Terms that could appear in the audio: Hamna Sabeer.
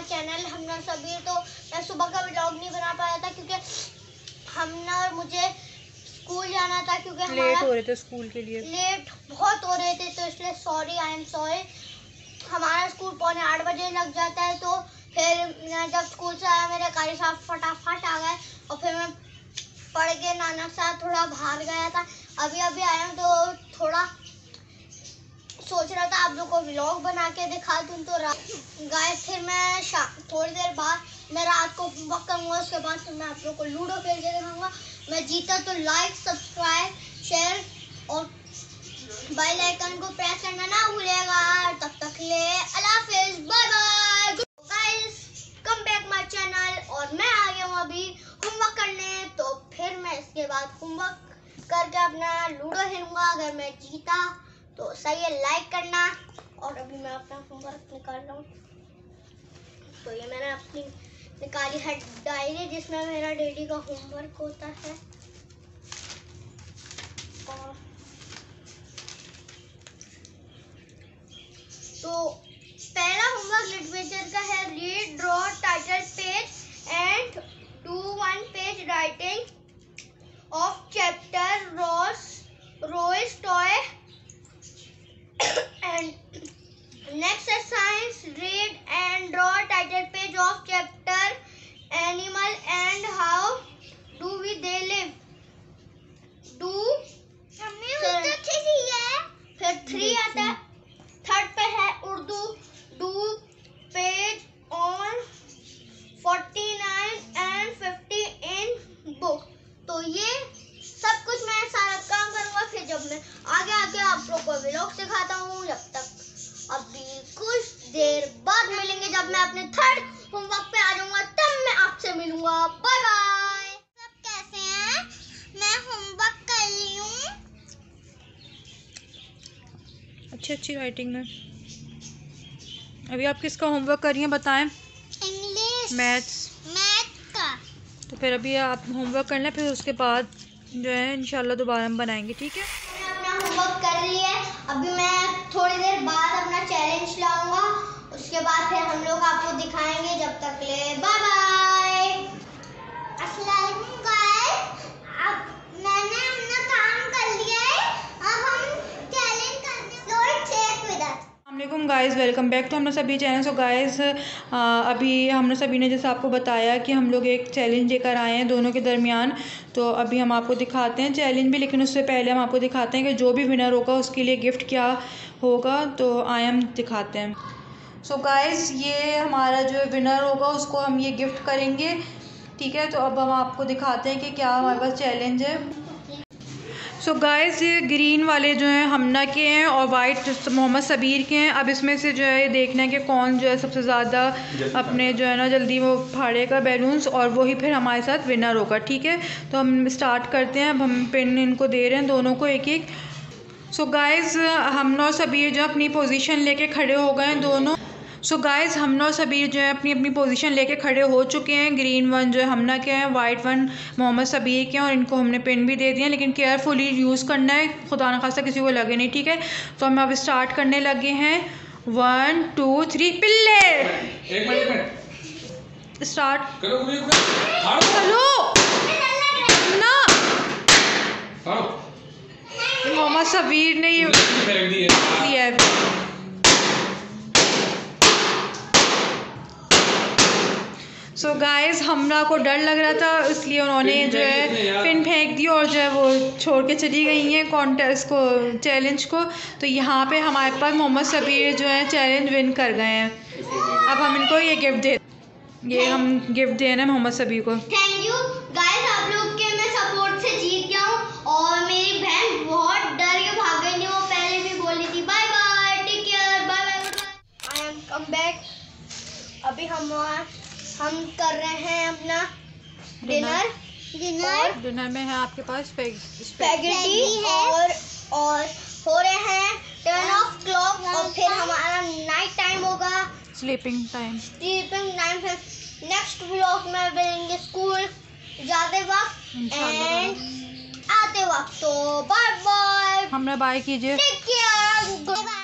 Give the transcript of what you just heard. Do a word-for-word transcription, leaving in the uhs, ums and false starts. My channel हमना सबीर। तो मैं सुबह का व्लॉग नहीं बना पाया था क्योंकि हमना और मुझे स्कूल जाना था, क्योंकि लेट हो रहे थे स्कूल के लिए, लेट बहुत हो रहे थे, तो इसलिए सॉरी, आई एम सॉरी। हमारा स्कूल पौने आठ बजे लग जाता है, तो फिर जब स्कूल से आया मेरे कारी साहब फटाफट आ गए और फिर मैं पढ़ के नाना साहब थोड़ा बाहर गया था, अभी अभी आया हूँ। तो थोड़ा सोच रहा था आप लोग को व्लॉग बना के दिखा दूँ, तो गाय फिर मैं शाम थोड़ी देर बाद मैं रात को होमवर्क करूँगा, उसके बाद फिर मैं आप लोग को लूडो खेल के दिखाऊँगा। मैं जीता तो लाइक सब्सक्राइब शेयर और बेल आइकन को प्रेस करना ना भूलेगा। तब तक ले अल्लाह हाफिज़, bye bye guys, come back my channel. और मैं आ गया हूँ अभी होमवर्क करने, तो फिर मैं इसके बाद होमवर्क करके अपना लूडो खेलूँगा। अगर मैं जीता तो सही है, लाइक करना। और अभी मैं अपना होमवर्क निकाल रहा हूँ, तो ये मैंने अपनी निकाली है डायरी जिसमें मेरा डेली का होमवर्क होता है। और तो पहला होमवर्क लिटरेचर का है, read draw title page and do one page writing of chapter rose rose toy. And next exercise, read and draw title page of chapter animal and how do we they live. Do हमने उत्तर ठीक दिया है। फिर three आता है, third पे है Urdu, do page on forty-nine and fifty in book। तो ये सब कुछ मैं सारा काम करूँगा, फिर जब मैं आगे आके आप लोग को व्लॉग सिखाता हूँ। जब तक अभी कुछ देर बाद मिलेंगे, जब मैं अपने थर्ड होमवर्क पे आ जाऊँगा तब मैं आपसे मिलूँगा। Bye bye. सब कैसे हैं? मैं होमवर्क कर ली हूँ। अच्छी अच्छी राइटिंग है। अभी आप किसका होमवर्क करिए बताएं? इंग्लिश मैथ्स मैथ का। तो फिर अभी आप होमवर्क कर लें, फिर उसके बाद जो है इंशाल्लाह दोबारा हम बनाएंगे, ठीक है? मैंने अपना होमवर्क कर लिया है, अभी मैं थोड़ी देर बाद अपना चैलेंज लाऊंगा, उसके बाद फिर हम लोग आपको दिखाएंगे। जब तक ले बाय बाय। अस्सलाम वालेकुम गाइस, अब मैंने अपना काम कर लिया है, अब हम चैलेंज करने फ्लोर चेक विद अस। वालेकुम गाइज़, वेलकम बैक टू हमने सभी चैनल। सो गाइज़, अभी हमने सभी ने जैसे आपको बताया कि हम लोग एक चैलेंज लेकर आए हैं दोनों के दरमियान, तो अभी हम आपको दिखाते हैं चैलेंज भी, लेकिन उससे पहले हम आपको दिखाते हैं कि जो भी विनर होगा उसके लिए गिफ्ट क्या होगा। तो आए हम दिखाते हैं। सो so गाइज़, ये हमारा जो विनर होगा उसको हम ये गिफ्ट करेंगे, ठीक है? तो अब हम आपको दिखाते हैं कि क्या हमारे पास चैलेंज है। सो so गाइज़, ये ग्रीन वाले जो हैं हमना के हैं और वाइट मोहम्मद सबीर के हैं। अब इसमें से जो है ये देखना है कि कौन जो है सबसे ज़्यादा अपने जो है ना जल्दी वो फाड़ेगा बैलून्स, और वही फिर हमारे साथ विनर होगा, ठीक है? तो हम स्टार्ट करते हैं। अब हम पिन इनको दे रहे हैं दोनों को एक एक। सो so गाइज़, हमना और सबीर जो अपनी पोजीशन लेके खड़े हो गए हैं दोनों। सो so गाइज़, हमना और सबीर जो है अपनी अपनी पोजीशन लेके खड़े हो चुके हैं। ग्रीन वन जो है हमना के हैं, वाइट वन मोहम्मद सबीर के हैं, और इनको हमने पिन भी दे दिए हैं, लेकिन केयरफुली यूज़ करना है, खुदा ना खासा किसी को लगे नहीं, ठीक है? तो हम अब स्टार्ट करने लगे हैं। वन टू थ्री पिल्ले स्टार्ट करो। मोहम्मद सबीर ने ये दिया है। सो so गाइज़, हमना को डर लग रहा था, इसलिए उन्होंने जो है पिन फेंक दी और जो है वो छोड़ के चली गई हैं कॉन्टेस्ट को, चैलेंज को। तो यहाँ पे हमारे पास मोहम्मद सबीर जो है चैलेंज विन कर गए हैं। अब हम इनको ये गिफ्ट दे ये हम गिफ्ट दे रहे हैं मोहम्मद सबीर को। थैंक यू गाइज़, आप लोग के मैं सपोर्ट से जीत गया हूँ, और मेरी बहन बहुत डर के भाग गई, वो पहले भी बोली थी। Bye bye, take care, bye bye. I am come back. अभी हम हम कर रहे हैं अपना डिनर डिनर डिनर में है आपके पास स्पैगेटी और और हो रहे हैं टर्न ऑफ क्लॉक, और फिर हमारा नाइट टाइम होगा, स्लीपिंग टाइम स्लीपिंग टाइम फिर नेक्स्ट व्लॉग में मिलेंगे स्कूल जाते वक्त एंड आते वक्त। तो बाय बाय, हमने बाय कीजिए, टेक केयर।